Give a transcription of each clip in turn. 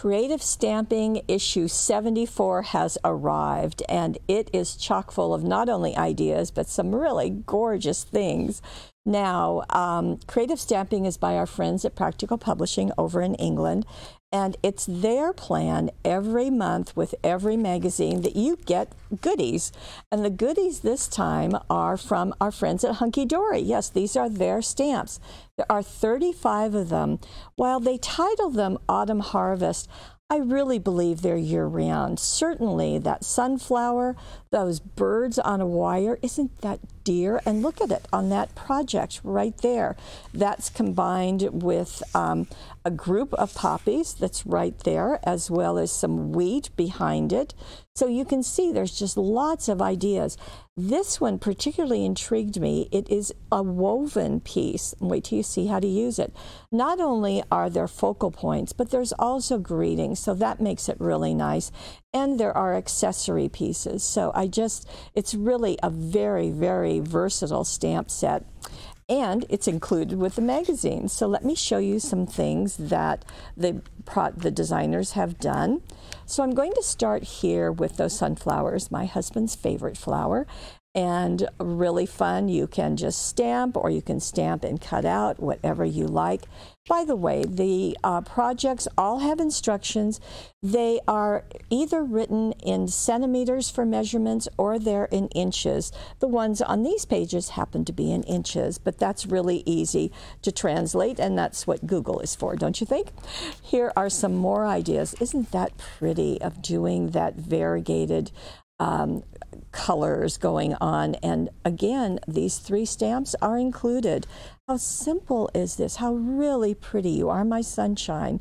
Creative Stamping issue 74 has arrived, and it is chock full of not only ideas, but some really gorgeous things. Now, Creative Stamping is by our friends at Practical Publishing over in England, and it's their plan every month with every magazine that you get goodies. And the goodies this time are from our friends at Hunky Dory. Yes, these are their stamps. There are 35 of them. While they title them Autumn Harvest, I really believe they're year-round. Certainly that sunflower, those birds on a wire, isn't that dear? And look at it on that project right there. That's combined with a group of poppies that's right there, as well as some wheat behind it. So you can see there's just lots of ideas. This one particularly intrigued me. It is a woven piece. Wait till you see how to use it. Not only are there focal points, but there's also greetings, so that makes it really nice. And there are accessory pieces. So it's really a very, very versatile stamp set. And it's included with the magazine. So let me show you some things that the designers have done. So I'm going to start here with those sunflowers, my husband's favorite flower, and really fun. You can just stamp, or you can stamp and cut out, whatever you like. By the way, the projects all have instructions. They are either written in centimeters for measurements, or they're in inches. The ones on these pages happen to be in inches, but that's really easy to translate, and that's what Google is for, don't you think? Here are some more ideas. Isn't that pretty, of doing that variegated colors going on? And again, these three stamps are included. How simple is this? How really pretty. You are my sunshine.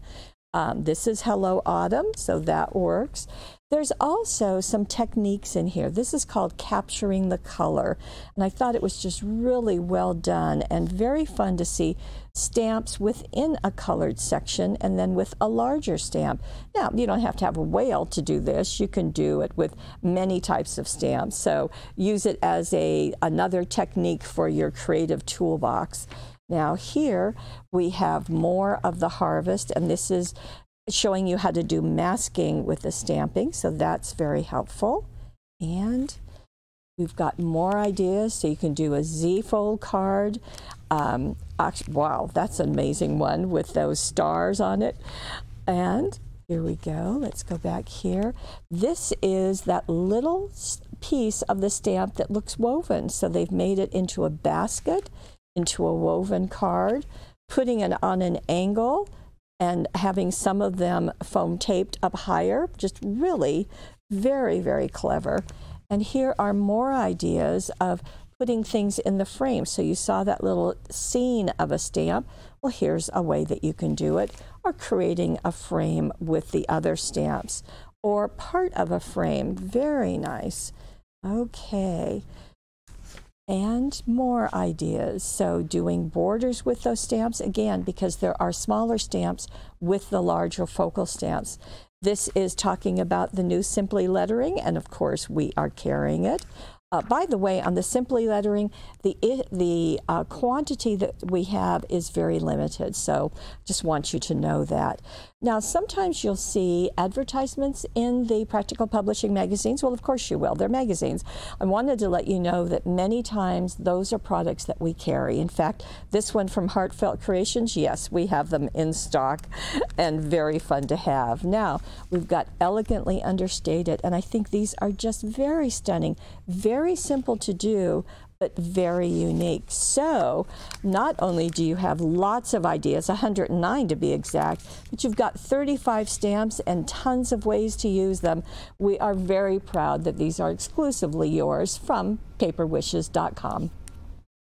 This is Hello Autumn, so that works. There's also some techniques in here. This is called capturing the color, and I thought it was just really well done and very fun to see stamps within a colored section and then with a larger stamp. Now, you don't have to have a whale to do this. You can do it with many types of stamps, so use it as another technique for your creative toolbox. Now here we have more of the harvest, and this is showing you how to do masking with the stamping, so that's very helpful. And we've got more ideas, so you can do a Z-fold card. Wow, that's an amazing one with those stars on it. And here we go, let's go back here. This is that little piece of the stamp that looks woven, so they've made it into a basket, into a woven card, putting it on an angle, and having some of them foam taped up higher. Just really very, very clever. And here are more ideas of putting things in the frame. So you saw that little scene of a stamp. Well, here's a way that you can do it, or creating a frame with the other stamps, or part of a frame. Very nice. Okay. And more ideas. So doing borders with those stamps, again, because there are smaller stamps with the larger focal stamps. This is talking about the new Simply Lettering, and of course we are carrying it. By the way, on the Simply Lettering, the quantity that we have is very limited, so just want you to know that. Now, sometimes you'll see advertisements in the Practical Publishing magazines. Well, of course you will. They're magazines. I wanted to let you know that many times those are products that we carry. In fact, this one from Heartfelt Creations, yes, we have them in stock and very fun to have. Now, we've got Elegantly Understated, and I think these are just very stunning, very simple to do, but very unique. So not only do you have lots of ideas, 109 to be exact, but you've got 35 stamps and tons of ways to use them. We are very proud that these are exclusively yours from paperwishes.com.